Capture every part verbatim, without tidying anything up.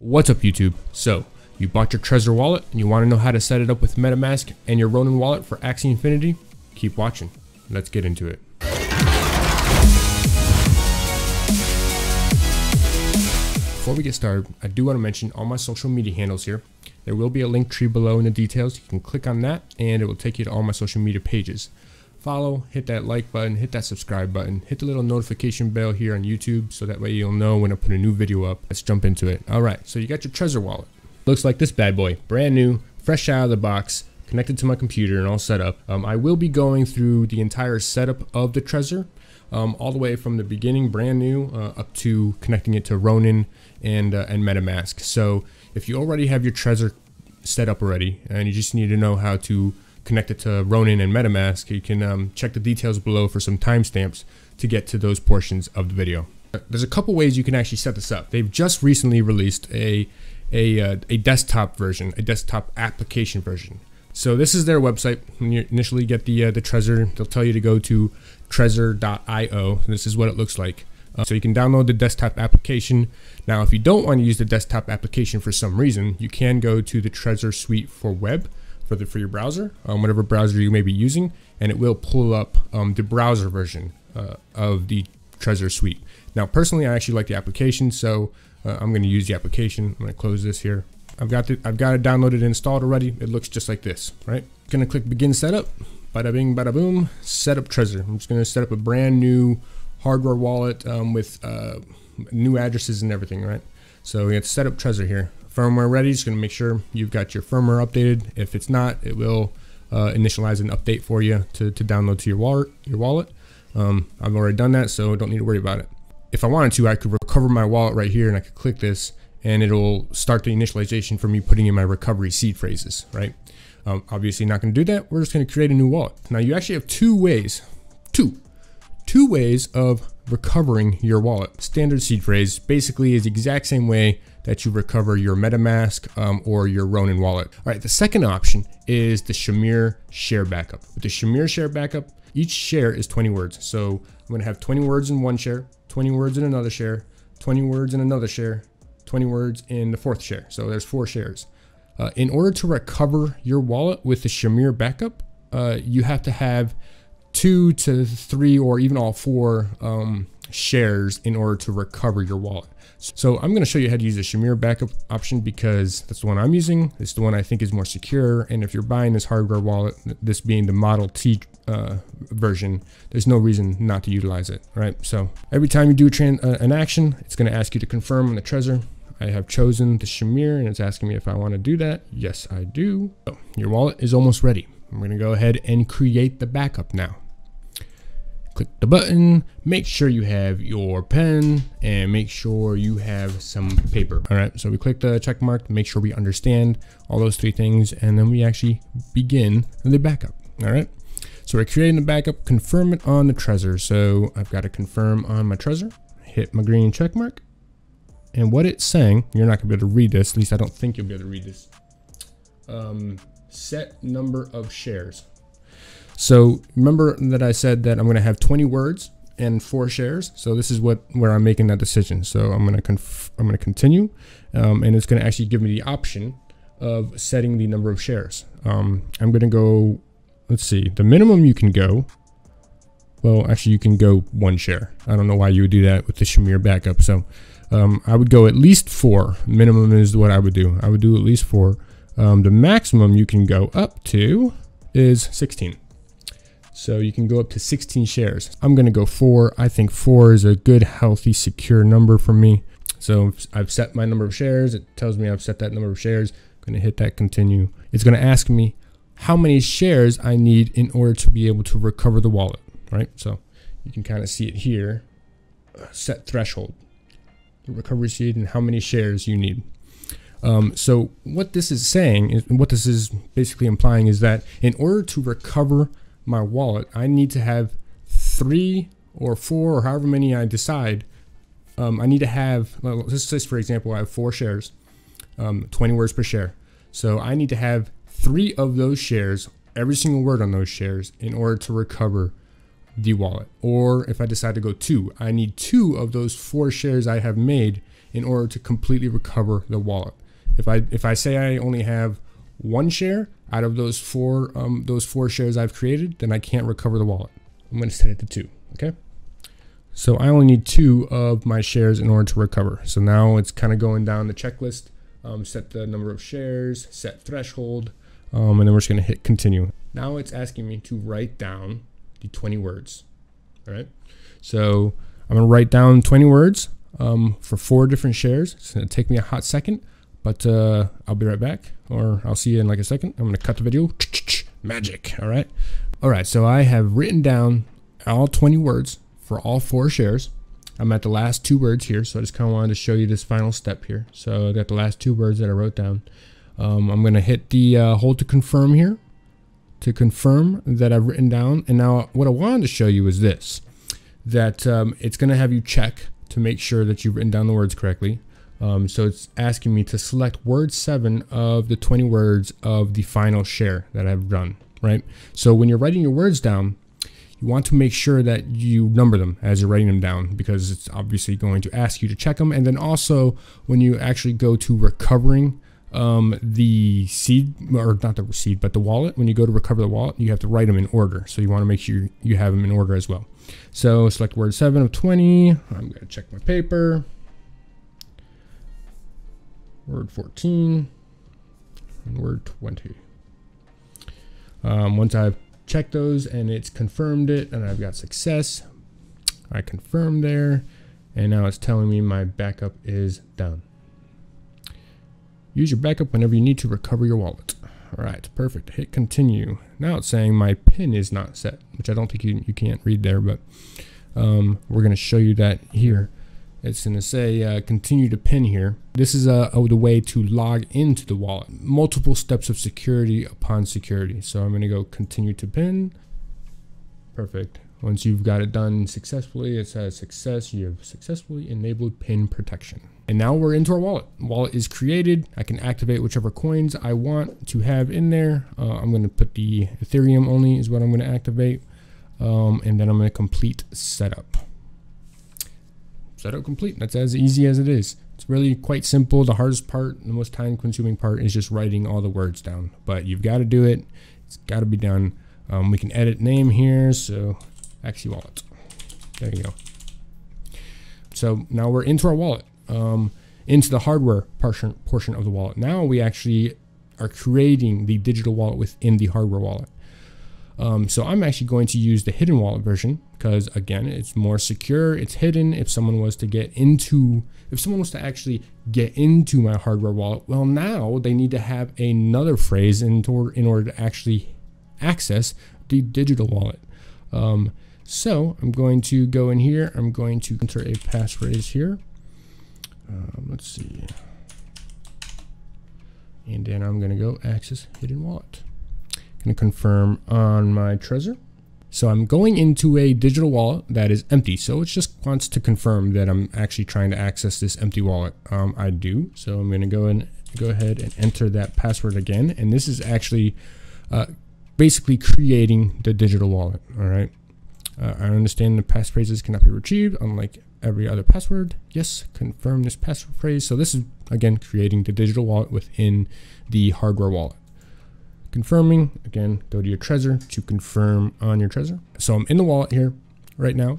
What's up YouTube? So you bought your Trezor wallet and you want to know how to set it up with MetaMask and your Ronin wallet for Axie Infinity? Keep watching. Let's get into it. Before we get started, I do want to mention all my social media handles here. There will be a link tree below in the details. You can click on that and it will take you to all my social media pages. Follow, hit that like button, hit that subscribe button, hit the little notification bell here on YouTube so that way you'll know when I put a new video up. Let's jump into it. All right, so you got your Trezor wallet. Looks like this bad boy, brand new, fresh out of the box, connected to my computer and all set up. Um, I will be going through the entire setup of the Trezor, um, all the way from the beginning, brand new, uh, up to connecting it to Ronin and, uh, and MetaMask. So if you already have your Trezor set up already and you just need to know how to connected to Ronin and MetaMask, you can um, check the details below for some timestamps to get to those portions of the video. There's a couple ways you can actually set this up. They've just recently released a a, uh, a desktop version, a desktop application version. So this is their website. When you initially get the uh, the Trezor, they'll tell you to go to trezor dot i o. This is what it looks like. Uh, so you can download the desktop application. Now, if you don't want to use the desktop application for some reason, you can go to the Trezor Suite for web. For, the, for your browser, um, whatever browser you may be using, and it will pull up um, the browser version uh, of the Trezor Suite. Now, personally, I actually like the application, so uh, I'm going to use the application. I'm going to close this here. I've got the, I've got it downloaded and installed already. It looks just like this, right? I'm going to click Begin Setup. Bada bing, bada boom. Set up Trezor. I'm just going to set up a brand new hardware wallet um, with uh, new addresses and everything, right? So we have to set up Trezor here. Firmware ready, just going to make sure you've got your firmware updated. If it's not, it will uh, initialize an update for you to, to download to your wallet. Your wallet. Um, I've already done that, so don't need to worry about it. If I wanted to, I could recover my wallet right here and I could click this and it'll start the initialization for me putting in my recovery seed phrases, right? Um, obviously not going to do that. We're just going to create a new wallet. Now you actually have two ways, two, two ways of recovering your wallet. Standard seed phrase basically is the exact same way that you recover your MetaMask um, or your Ronin wallet. All right, the second option is the Shamir share backup. With the Shamir share backup, each share is twenty words. So I'm gonna have twenty words in one share, twenty words in another share, twenty words in another share, twenty words in the fourth share. So there's four shares. Uh, in order to recover your wallet with the Shamir backup, uh, you have to have two to three or even all four um, shares in order to recover your wallet. So I'm going to show you how to use the Shamir backup option because that's the one I'm using. It's the one I think is more secure. And if you're buying this hardware wallet, this being the Model T uh, version, there's no reason not to utilize it, right? So every time you do a uh, an action, it's going to ask you to confirm on the Trezor. I have chosen the Shamir and it's asking me if I want to do that. Yes, I do. So your wallet is almost ready. I'm going to go ahead and create the backup now. Click the button, make sure you have your pen and make sure you have some paper. All right, so we click the check mark, make sure we understand all those three things, and then we actually begin the backup. All right, so we're creating the backup, confirm it on the Trezor. So I've got to confirm on my Trezor, hit my green check mark, and what it's saying, you're not gonna be able to read this, at least I don't think you'll be able to read this. Um, set number of shares. So remember that I said that I'm going to have twenty words and four shares. So this is what where I'm making that decision. So I'm going to conf I'm going to continue, um, and it's going to actually give me the option of setting the number of shares. Um, I'm going to go. Let's see. The minimum you can go. Well, actually, you can go one share. I don't know why you would do that with the Shamir backup. So um, I would go at least four. Minimum is what I would do. I would do at least four. Um, the maximum you can go up to is sixteen. So you can go up to sixteen shares. I'm going to go four. I think four is a good, healthy, secure number for me. So I've set my number of shares. It tells me I've set that number of shares. I'm going to hit that continue. It's going to ask me how many shares I need in order to be able to recover the wallet, right? So you can kind of see it here. Set threshold, the recovery seed, and how many shares you need. Um, so what this is saying, is, what this is basically implying is that in order to recover my wallet, I need to have three or four or however many I decide. Um, I need to have, let's say for example, I have four shares, um, twenty words per share. So I need to have three of those shares, every single word on those shares, in order to recover the wallet. Or if I decide to go two, I need two of those four shares I have made in order to completely recover the wallet. If I if I say I only have one share out of those four um, those four shares I've created, then I can't recover the wallet. I'm going to set it to two. Okay. So I only need two of my shares in order to recover. So now it's kind of going down the checklist. Um, set the number of shares, set threshold, um, and then we're just going to hit continue. Now it's asking me to write down the twenty words. All right. So I'm going to write down twenty words um, for four different shares. It's going to take me a hot second, but uh, I'll be right back, or I'll see you in like a second. I'm going to cut the video. Magic. All right. All right. So I have written down all twenty words. For all four shares. I'm at the last two words here, so I just kind of wanted to show you this final step here. So I got the last two words that I wrote down. Um, I'm going to hit the uh, hold to confirm here to confirm that I've written down. And now what I wanted to show you is this, that um, it's going to have you check to make sure that you've written down the words correctly. Um, so it's asking me to select word seven of the twenty words of the final share that I've done, right? So when you're writing your words down, you want to make sure that you number them as you're writing them down, because it's obviously going to ask you to check them. And then also when you actually go to recovering um, the seed, or not the seed, but the wallet, when you go to recover the wallet, you have to write them in order. So you want to make sure you have them in order as well. So select word seven of twenty. I'm going to check my paper. Word fourteen and word twenty. Um, once I've check those and it's confirmed it and I've got success, I confirm there, and now it's telling me my backup is done. Use your backup whenever you need to recover your wallet. All right, perfect. Hit continue. Now it's saying my PIN is not set, which I don't think you, you can't read there, but um, we're going to show you that here. It's going to say uh, continue to PIN here. This is a, a the way to log into the wallet. Multiple steps of security upon security. So I'm going to go continue to PIN. Perfect. Once you've got it done successfully, it says success. You have successfully enabled PIN protection. And now we're into our wallet. Wallet is created. I can activate whichever coins I want to have in there. Uh, I'm going to put the Ethereum only is what I'm going to activate. Um, and then I'm going to complete setup. Setup complete. That's as easy as it is. It's really quite simple. The hardest part, the most time consuming part, is just writing all the words down, but you've got to do it. It's got to be done. Um, we can edit name here. So Axie wallet, there you go. So now we're into our wallet, um, into the hardware portion, portion of the wallet. Now we actually are creating the digital wallet within the hardware wallet. Um, so I'm actually going to use the hidden wallet version, because again, it's more secure, it's hidden. If someone was to get into, if someone was to actually get into my hardware wallet, well, now they need to have another phrase in order, in order to actually access the digital wallet. Um, so I'm going to go in here, I'm going to enter a passphrase here. Um, let's see. And then I'm going to go access hidden wallet. Going to confirm on my Trezor. So I'm going into a digital wallet that is empty. So it just wants to confirm that I'm actually trying to access this empty wallet. Um, I do. So I'm going to go and go ahead and enter that password again. And this is actually uh, basically creating the digital wallet. All right. Uh, I understand the passphrases cannot be retrieved, unlike every other password. Yes, confirm this passphrase. So this is again creating the digital wallet within the hardware wallet. Confirming again, go to your Trezor to confirm on your Trezor. So I'm in the wallet here right now.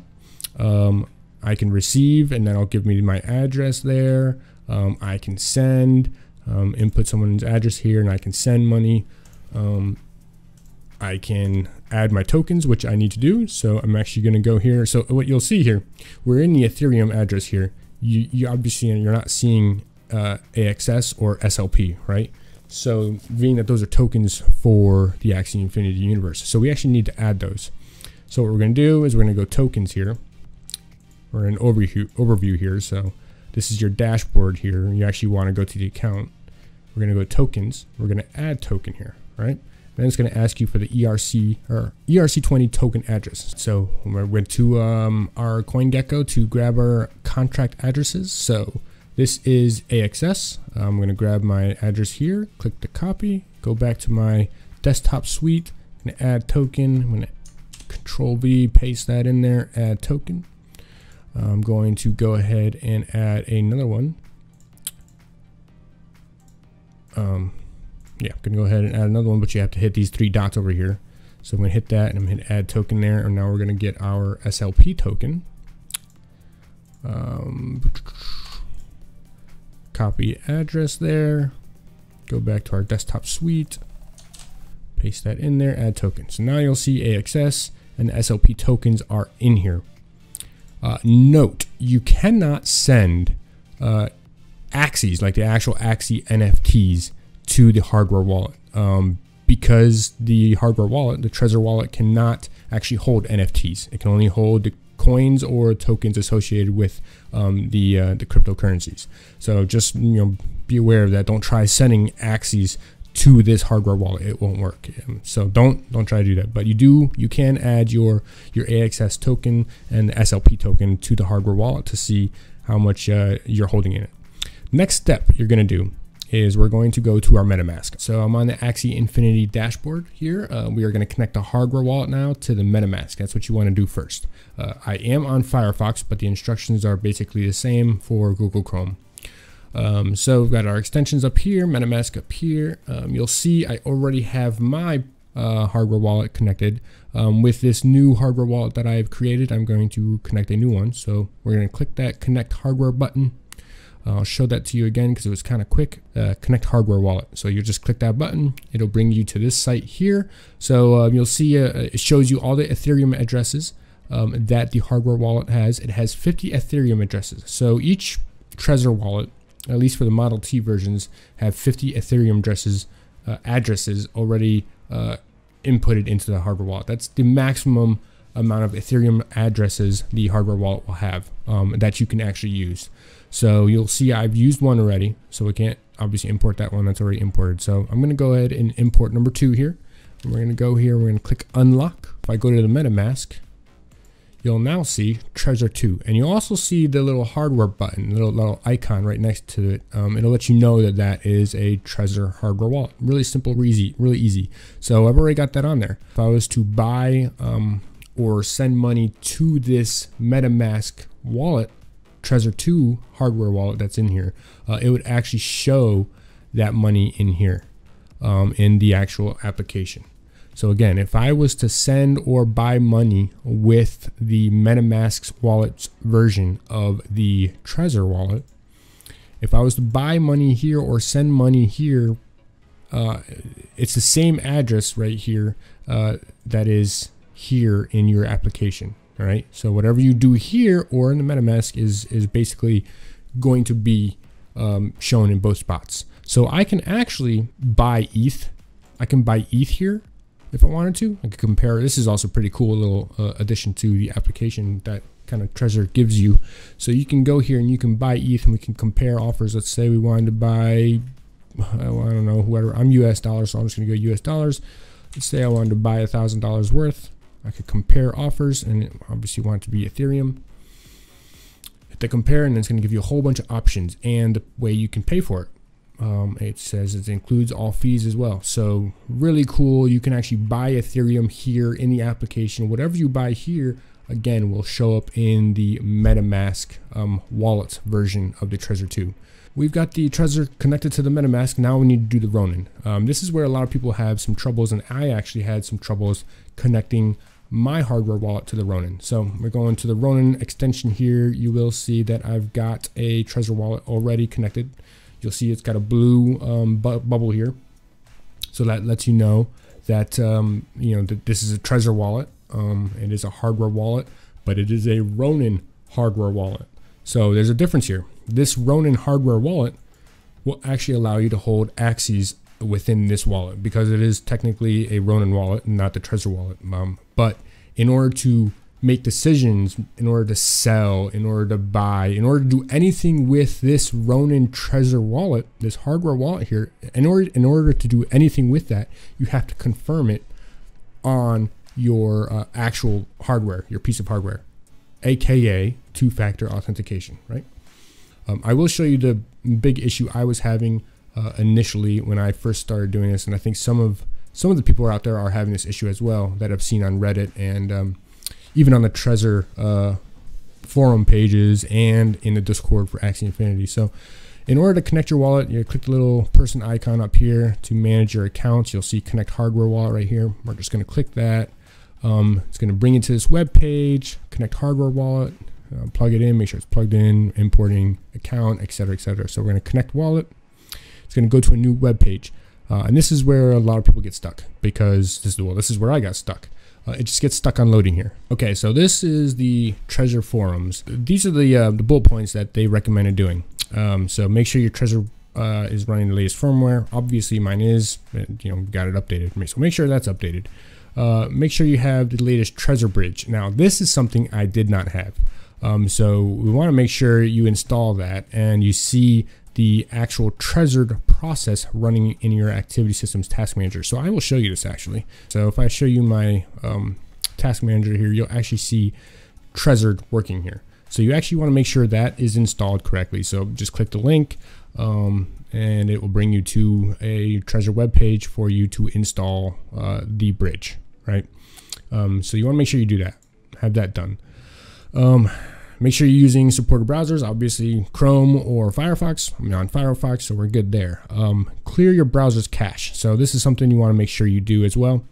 Um, I can receive, and then I'll give me my address there. Um, I can send, um, input someone's address here, and I can send money. Um, I can add my tokens, which I need to do. So I'm actually going to go here. So what you'll see here, we're in the Ethereum address here. You, you obviously you're not seeing uh, A X S or S L P, right? So being that those are tokens for the Axie Infinity universe. So we actually need to add those. So what we're going to do is we're going to go tokens here. We're in overview, overview here. So this is your dashboard here. You actually want to go to the account. We're going to go tokens. We're going to add token here, right? Then it's going to ask you for the E R C or E R C twenty token address. So we went to um, our CoinGecko to grab our contract addresses. So this is A X S. I'm going to grab my address here, click the copy, go back to my desktop suite, and add token. I'm going to control V, paste that in there, add token. I'm going to go ahead and add another one um, yeah, I'm gonna go ahead and add another one, but you have to hit these three dots over here. So I'm gonna hit that and I'm gonna hit add token there, and now we're gonna get our S L P token. Um, copy address there, go back to our desktop suite, paste that in there, add token. So now you'll see A X S and S L P tokens are in here. Uh, note, you cannot send uh, Axies, like the actual Axie N F Ts, to the hardware wallet, um, because the hardware wallet, the Trezor wallet, cannot actually hold N F Ts. It can only hold the coins or tokens associated with um, the uh, the cryptocurrencies. So just, you know, be aware of that. Don't try sending Axies to this hardware wallet; it won't work. So don't don't try to do that. But you do you can add your your A X S token and the S L P token to the hardware wallet to see how much uh, you're holding in it. Next step you're gonna do is we're going to go to our MetaMask. So I'm on the Axie Infinity dashboard here. Uh, we are gonna connect the hardware wallet now to the MetaMask. That's what you wanna do first. Uh, I am on Firefox, but the instructions are basically the same for Google Chrome. Um, so we've got our extensions up here, MetaMask up here. Um, you'll see I already have my uh, hardware wallet connected. Um, with this new hardware wallet that I've created, I'm going to connect a new one. So we're gonna click that connect hardware button. I'll show that to you again because it was kind of quick. Uh, connect hardware wallet. So you just click that button. It'll bring you to this site here. So um, you'll see uh, it shows you all the Ethereum addresses um, that the hardware wallet has. It has fifty Ethereum addresses. So each Trezor wallet, at least for the Model T versions, have fifty Ethereum addresses, uh, addresses already uh, inputted into the hardware wallet. That's the maximum amount of Ethereum addresses the hardware wallet will have um, that you can actually use. So you'll see I've used one already, so we can't obviously import that one, that's already imported. So I'm gonna go ahead and import number two here. And we're gonna go here, we're gonna click unlock. If I go to the MetaMask, you'll now see Trezor two. And you'll also see the little hardware button, little, little icon right next to it. Um, it'll let you know that that is a Trezor hardware wallet. Really simple, really easy, really easy. So I've already got that on there. If I was to buy um, or send money to this MetaMask wallet, Trezor two hardware wallet that's in here, uh, it would actually show that money in here um, in the actual application. So again, if I was to send or buy money with the MetaMask's wallet's version of the Trezor wallet, if I was to buy money here or send money here, uh, it's the same address right here uh, that is here in your application. All right, so whatever you do here or in the MetaMask is, is basically going to be um, shown in both spots. So I can actually buy E T H. I can buy E T H here if I wanted to. I could compare. This is also pretty cool little uh, addition to the application that kind of Trezor gives you. So you can go here and you can buy E T H and we can compare offers. Let's say we wanted to buy, I don't know, whatever. I'm U S dollars, so I'm just gonna go U S dollars. Let's say I wanted to buy one thousand dollars worth. I could compare offers and obviously want it to be Ethereum. Hit the compare and it's going to give you a whole bunch of options and the way you can pay for it. Um, it says it includes all fees as well. So really cool. You can actually buy Ethereum here in the application. Whatever you buy here, again, will show up in the MetaMask um, wallet version of the Trezor two. We've got the Trezor connected to the MetaMask. Now we need to do the Ronin. Um, this is where a lot of people have some troubles, and I actually had some troubles connecting my hardware wallet to the Ronin. So we're going to the Ronin extension here. You will see that I've got a Trezor wallet already connected. You'll see it's got a blue um, bu bubble here. So that lets you know that um, you know that this is a Trezor wallet. Um, it is a hardware wallet, but it is a Ronin hardware wallet. So there's a difference here. This Ronin hardware wallet will actually allow you to hold Axies within this wallet because it is technically a Ronin wallet, not the Trezor wallet. Um, but in order to make decisions, in order to sell, in order to buy, in order to do anything with this Ronin Trezor wallet, this hardware wallet here, in order, in order to do anything with that, you have to confirm it on your uh, actual hardware, your piece of hardware, A K A two-factor authentication, right? Um, I will show you the big issue I was having uh, initially when I first started doing this, and I think some of some of the people out there are having this issue as well that I've seen on Reddit and um, even on the Trezor uh, forum pages and in the Discord for Axie Infinity. So In order to connect your wallet, you click the little person icon up here to manage your accounts. You'll see Connect Hardware Wallet right here. We're just going to click that. Um, it's going to bring you to this web page, Connect Hardware Wallet, uh, plug it in, make sure it's plugged in, importing account, et cetera, et cetera. So we're going to connect wallet. It's going to go to a new web page. Uh, and this is where a lot of people get stuck because this is, well, this is where I got stuck. Uh, it just gets stuck on loading here. Okay, so this is the Trezor forums. These are the, uh, the bullet points that they recommended doing. Um, so make sure your Trezor uh, is running the latest firmware. Obviously mine is, and, you know, got it updated. So make sure that's updated. Uh, make sure you have the latest Trezor Bridge. Now this is something I did not have. Um, so we want to make sure you install that and you see the actual Trezor process running in your Activity Systems Task Manager. So I will show you this actually. So if I show you my um, Task Manager here, you'll actually see Trezor working here. So you actually want to make sure that is installed correctly. So just click the link um, and it will bring you to a Trezor webpage for you to install uh, the bridge, right? Um, so you want to make sure you do that, have that done. Um, make sure you're using supported browsers, obviously Chrome or Firefox. I'm on Firefox, so we're good there. Um, clear your browser's cache. So this is something you want to make sure you do as well.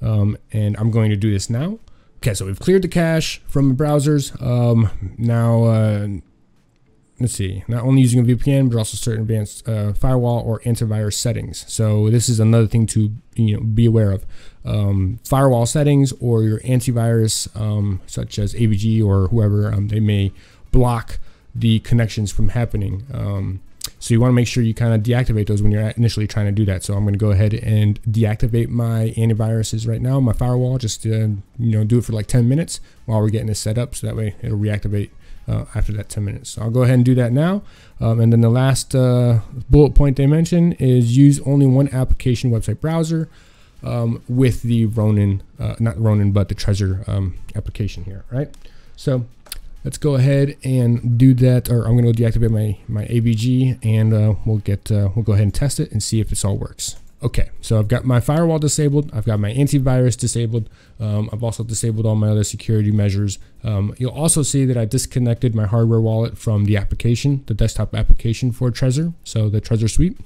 Um, and I'm going to do this now. Okay, so we've cleared the cache from the browsers. Um, now, uh, let's see, not only using a V P N, but also certain advanced uh, firewall or antivirus settings. So this is another thing to you know be aware of. Um, firewall settings or your antivirus, um, such as A V G or whoever, um, they may block the connections from happening. Um, so you wanna make sure you kind of deactivate those when you're initially trying to do that. So I'm gonna go ahead and deactivate my antiviruses right now, my firewall, just to, you know, do it for like ten minutes while we're getting this set up. So that way it'll reactivate uh, after that ten minutes. So I'll go ahead and do that now. Um, and then the last uh, bullet point they mentioned is use only one application website browser um, with the Ronin, uh, not Ronin, but the Trezor um, application here, right? So let's go ahead and do that, or I'm going to deactivate my, my A V G and uh, we'll get, uh, we'll go ahead and test it and see if this all works. Okay, so I've got my firewall disabled. I've got my antivirus disabled. Um, I've also disabled all my other security measures. Um, you'll also see that I disconnected my hardware wallet from the application, the desktop application for Trezor, so the Trezor suite.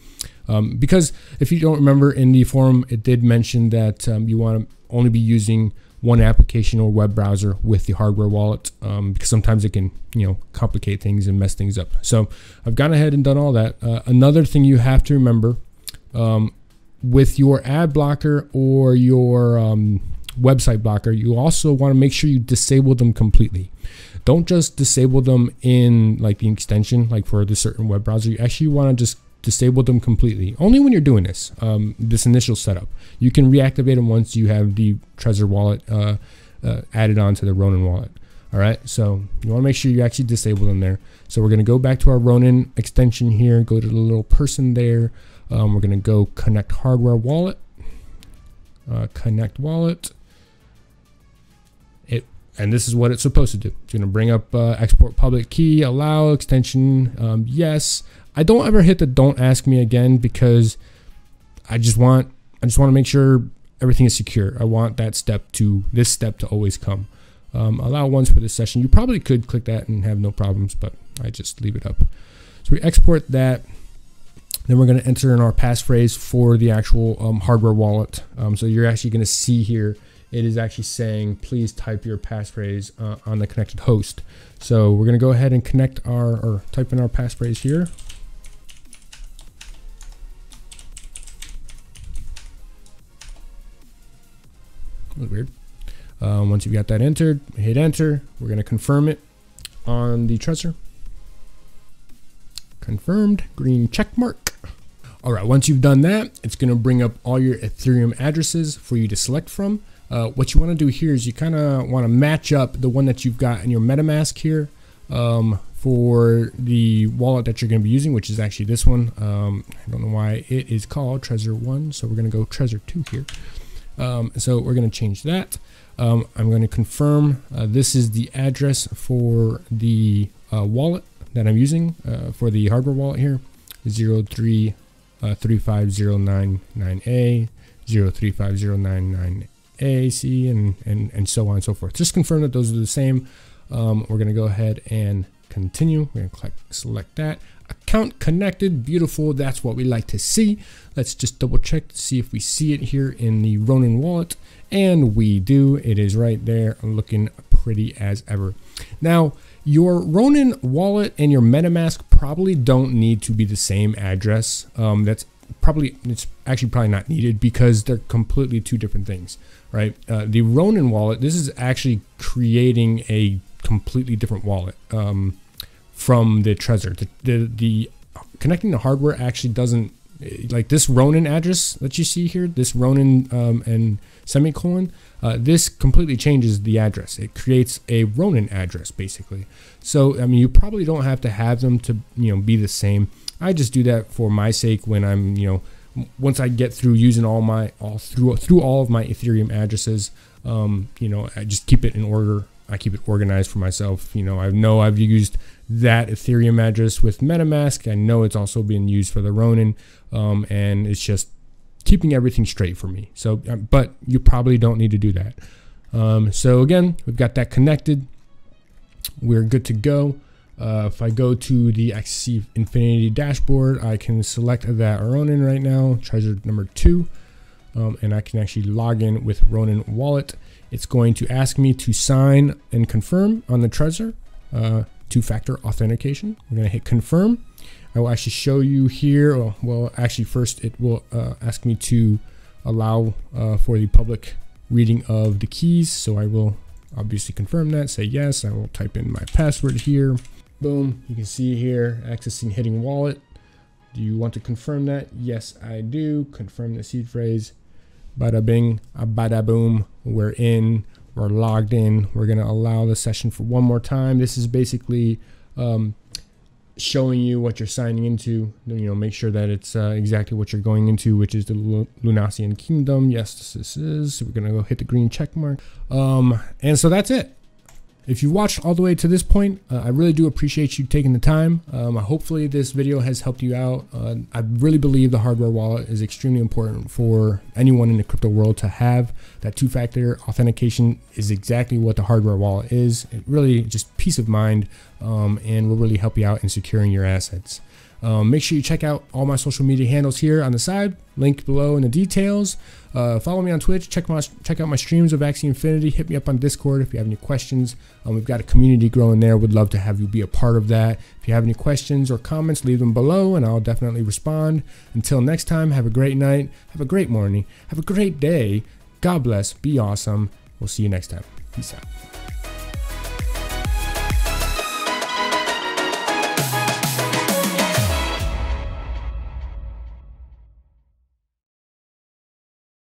Um, because if you don't remember in the forum, it did mention that um, you want to only be using one application or web browser with the hardware wallet, um, because sometimes it can, you know, complicate things and mess things up. So I've gone ahead and done all that. Uh, another thing you have to remember, um, with your ad blocker or your um, website blocker, you also want to make sure you disable them completely. Don't just disable them in like the extension, like for the certain web browser. You actually want to just disable them completely. Only when you're doing this, um, this initial setup. You can reactivate them once you have the Trezor wallet uh, uh, added onto the Ronin wallet. All right, so you want to make sure you actually disable them there. So we're going to go back to our Ronin extension here, go to the little person there. Um, we're going to go connect hardware wallet, uh, connect wallet. It, and this is what it's supposed to do. It's going to bring up uh, export public key, allow extension, um, yes. I don't ever hit the don't ask me again because I just want I just want to make sure everything is secure. I want that step to this step to always come. Um, allow once for this session. You probably could click that and have no problems, but I just leave it up. So we export that. Then we're going to enter in our passphrase for the actual um, hardware wallet. Um, so you're actually going to see here, it is actually saying, please type your passphrase uh, on the connected host. So we're going to go ahead and connect our, or type in our passphrase here. That was weird. Um, once you've got that entered, hit enter. We're going to confirm it on the Trezor. Confirmed, green check mark. All right, once you've done that, it's going to bring up all your Ethereum addresses for you to select from. Uh, what you want to do here is you kind of want to match up the one that you've got in your MetaMask here um, for the wallet that you're going to be using, which is actually this one. Um, I don't know why it is called Trezor one, so we're going to go Trezor two here. Um, so we're going to change that. Um, I'm going to confirm uh, this is the address for the uh, wallet that I'm using uh, for the hardware wallet here, zero three three five zero nine nine A, zero three five zero nine nine A C, and, and, and so on and so forth. Just confirm that those are the same. Um, we're going to go ahead and continue. We're going to click select that. Account connected, beautiful, that's what we like to see. Let's just double check to see if we see it here in the Ronin wallet, and we do. It is right there, looking pretty as ever. Now, your Ronin wallet and your MetaMask probably don't need to be the same address. Um, that's probably, it's actually probably not needed because they're completely two different things, right? Uh, the Ronin wallet, this is actually creating a completely different wallet um, from the Trezor. The, the, the connecting the hardware actually doesn't, like this Ronin address that you see here, this Ronin um, and semicolon, uh, this completely changes the address. It creates a Ronin address basically. So, I mean, you probably don't have to have them to, you know, be the same. I just do that for my sake when I'm, you know, once I get through using all my, all through, through all of my Ethereum addresses, um, you know, I just keep it in order. I keep it organized for myself. You know, I know I've used that Ethereum address with MetaMask. I know it's also being used for the Ronin, um, and it's just keeping everything straight for me. So, but you probably don't need to do that. Um, so again, we've got that connected. We're good to go. Uh, if I go to the Axie Infinity dashboard, I can select that Ronin right now, Trezor number two, um, and I can actually log in with Ronin wallet. It's going to ask me to sign and confirm on the Trezor, uh, two-factor authentication. We're going to hit confirm. I will actually show you here. Oh, well, actually first it will uh, ask me to allow uh, for the public reading of the keys. So I will obviously confirm that, say yes. I will type in my password here. Boom, you can see here, accessing hitting wallet. Do you want to confirm that? Yes, I do. Confirm the seed phrase. Bada bing, bada boom, we're in, we're logged in. We're gonna allow the session for one more time. This is basically um, showing you what you're signing into. You know, make sure that it's uh, exactly what you're going into, which is the Lunasian Kingdom. Yes, this is, so we're gonna go hit the green check mark. Um, and so that's it. If you watched all the way to this point, uh, I really do appreciate you taking the time. Um, hopefully this video has helped you out. Uh, I really believe the hardware wallet is extremely important for anyone in the crypto world to have. That two-factor authentication is exactly what the hardware wallet is. It really just peace of mind um, and will really help you out in securing your assets. Um, make sure you check out all my social media handles here on the side, link below in the details. Uh, follow me on Twitch, check, my, check out my streams of Axie Infinity, hit me up on Discord if you have any questions. Um, we've got a community growing there, would love to have you be a part of that. If you have any questions or comments, leave them below and I'll definitely respond. Until next time, have a great night, have a great morning, have a great day, God bless, be awesome, we'll see you next time, peace out.